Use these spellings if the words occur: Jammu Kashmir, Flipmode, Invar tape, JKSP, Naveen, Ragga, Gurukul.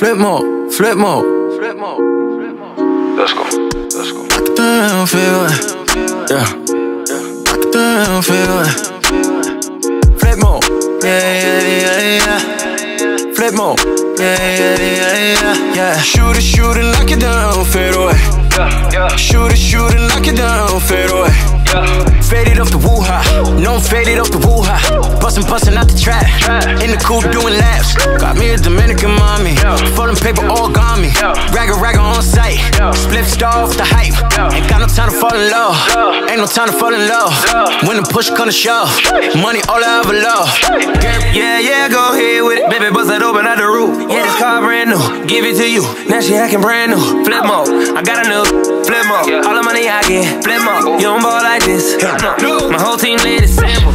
Flipmode, Flipmode, Flipmode. Let's go, let's go. I don't feel it, yeah. I don't feel it. Flipmode, yeah, yeah, yeah, yeah. Flipmode, yeah, yeah, yeah, yeah, yeah. Shoot it like it down, fade away. Yeah, yeah. Shoot it like it down, fade away. Yeah. Faded off the woo-ha, no faded off the woo-ha. Bustin' out the trap, in the coupe doing laps. Got me a Dominican mommy, folding paper all got me. Ragga on sight, split star off the hype. Ain't got no time to fall in love, ain't no time to fall in love. When the push come to shove, money all I ever love. Yeah, yeah, go ahead with it, baby, bust it open out the roof. Yeah, this car brand new, give it to you, now she acting brand new. Flip mode, I got a new flip mode, all the money I get, flip mode. You don't ball like this, my whole team made it simple.